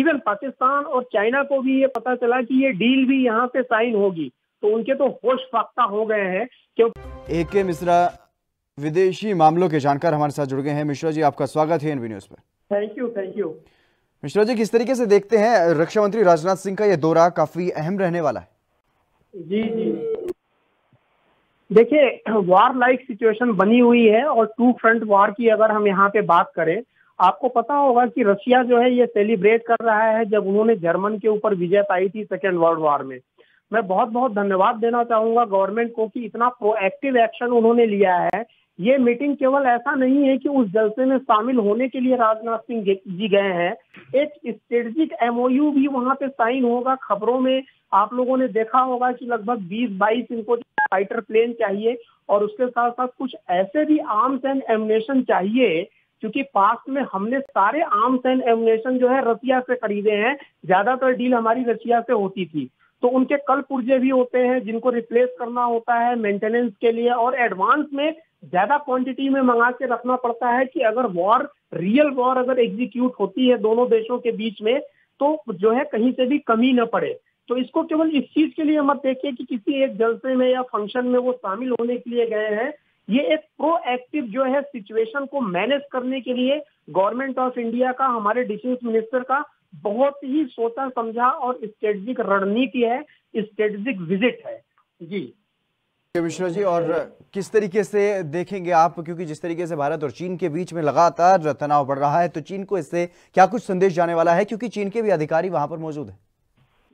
Even Pakistan और China को भी ये पता चला कि ये डील भी यहाँ पे साइन होगी, तो उनके तो होश फाख्ता हो गए हैं। क्योंकि ए के मिश्रा विदेशी मामलों के जानकार हमारे साथ जुड़ गए हैं। मिश्रा जी, आपका स्वागत है एनबी न्यूज पर। Thank you, thank you. Mishra ji, किस तरीके से देखते हैं रक्षा मंत्री राजनाथ सिंह का यह दौरा काफी अहम रहने वाला है? जी, देखिए, वार लाइक सिचुएशन बनी हुई है और टू फ्रंट वार की अगर हम यहाँ पे बात करें, आपको पता होगा कि रशिया जो है ये सेलिब्रेट कर रहा है जब उन्होंने जर्मन के ऊपर विजय पाई थी सेकेंड वर्ल्ड वार में। मैं बहुत बहुत धन्यवाद देना चाहूंगा गवर्नमेंट को कि इतना प्रोएक्टिव एक्शन उन्होंने लिया है। ये मीटिंग केवल ऐसा नहीं है कि उस जलसे में शामिल होने के लिए राजनाथ सिंह जी गए हैं, एक स्ट्रेटेजिक एमओयू भी वहां पे साइन होगा। खबरों में आप लोगों ने देखा होगा कि लगभग 20-22 इनको फाइटर प्लेन चाहिए और उसके साथ साथ कुछ ऐसे भी आर्म्स एंड एमुनेशन चाहिए, क्योंकि पास्ट में हमने सारे आर्म्स एंड एमुनेशन जो है रशिया से खरीदे हैं, ज्यादातर डील हमारी रशिया से होती थी। तो उनके कल पुर्जे भी होते हैं जिनको रिप्लेस करना होता है मेंटेनेंस के लिए, और एडवांस में ज्यादा क्वांटिटी में मंगा के रखना पड़ता है कि अगर वॉर, रियल वॉर अगर एग्जीक्यूट होती है दोनों देशों के बीच में, तो जो है कहीं से भी कमी न पड़े। तो इसको केवल इस चीज के लिए मत देखिए कि किसी एक जलसे में या फंक्शन में वो शामिल होने के लिए गए हैं। ये एक प्रोएक्टिव जो है सिचुएशन को मैनेज करने के लिए गवर्नमेंट ऑफ इंडिया का, हमारे डिफेंस मिनिस्टर का बहुत ही सोचा समझा और स्ट्रेटेजिक रणनीति है, स्ट्रेटेजिक विजिट है। जी मिश्रा जी, और किस तरीके से देखेंगे आप, क्योंकि जिस तरीके से भारत और चीन के बीच में लगातार तनाव बढ़ रहा है, तो चीन को इससे क्या कुछ संदेश जाने वाला है, क्योंकि चीन के भी अधिकारी वहां पर मौजूद हैं?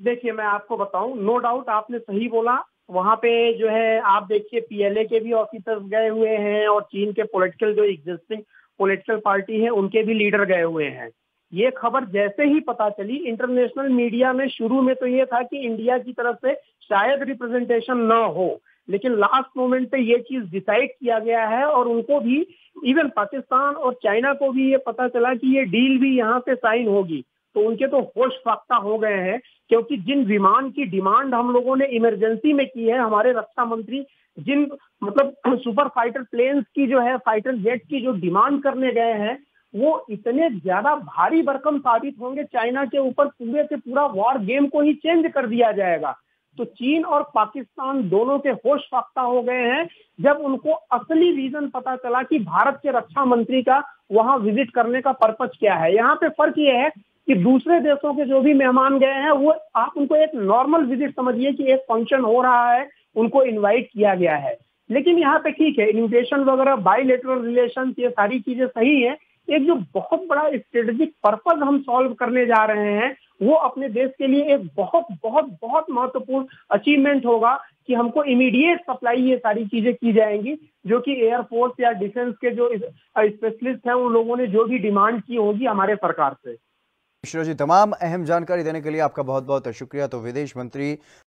देखिए, मैं आपको बताऊं, नो डाउट आपने सही बोला, वहां पे जो है आप देखिए PLA के भी ऑफिसर्स गए हुए हैं और चीन के पोलिटिकल जो एग्जिस्टिंग पोलिटिकल पार्टी है उनके भी लीडर गए हुए हैं। ये खबर जैसे ही पता चली इंटरनेशनल मीडिया में, शुरू में तो ये था कि इंडिया की तरफ से शायद रिप्रेजेंटेशन न हो, लेकिन लास्ट मोमेंट पे ये चीज डिसाइड किया गया है और उनको भी, इवन पाकिस्तान और चाइना को भी ये पता चला कि ये डील भी यहाँ पे साइन होगी, तो उनके तो होश फाख्ता हो गए हैं। क्योंकि जिन विमान की डिमांड हम लोगों ने इमरजेंसी में की है, हमारे रक्षा मंत्री जिन मतलब सुपर फाइटर प्लेन्स की जो है, फाइटर जेट की जो डिमांड करने गए हैं, वो इतने ज्यादा भारी भरकम साबित होंगे चाइना के ऊपर, पूरे से पूरा वॉर गेम को ही चेंज कर दिया जाएगा। तो चीन और पाकिस्तान दोनों के होश फाख्ता हो गए हैं जब उनको असली रीजन पता चला कि भारत के रक्षा मंत्री का वहां विजिट करने का पर्पस क्या है। यहाँ पे फर्क ये है कि दूसरे देशों के जो भी मेहमान गए हैं वो आप उनको एक नॉर्मल विजिट समझिए कि एक फंक्शन हो रहा है, उनको इन्वाइट किया गया है। लेकिन यहाँ पे ठीक है, इन्विटेशन वगैरह, बायलैटरल रिलेशन, ये सारी चीजें सही है। एक जो बहुत बड़ा स्ट्रेटेजिक पर्पस हम सॉल्व करने जा रहे हैं वो अपने देश के लिए एक बहुत बहुत बहुत महत्वपूर्ण अचीवमेंट होगा कि हमको इमीडिएट सप्लाई ये सारी चीजें की जाएंगी, जो कि एयरफोर्स या डिफेंस के जो स्पेशलिस्ट हैं उन लोगों ने जो भी डिमांड की होगी हमारे सरकार से। मिश्रा जी, तमाम अहम जानकारी देने के लिए आपका बहुत बहुत शुक्रिया। तो विदेश मंत्री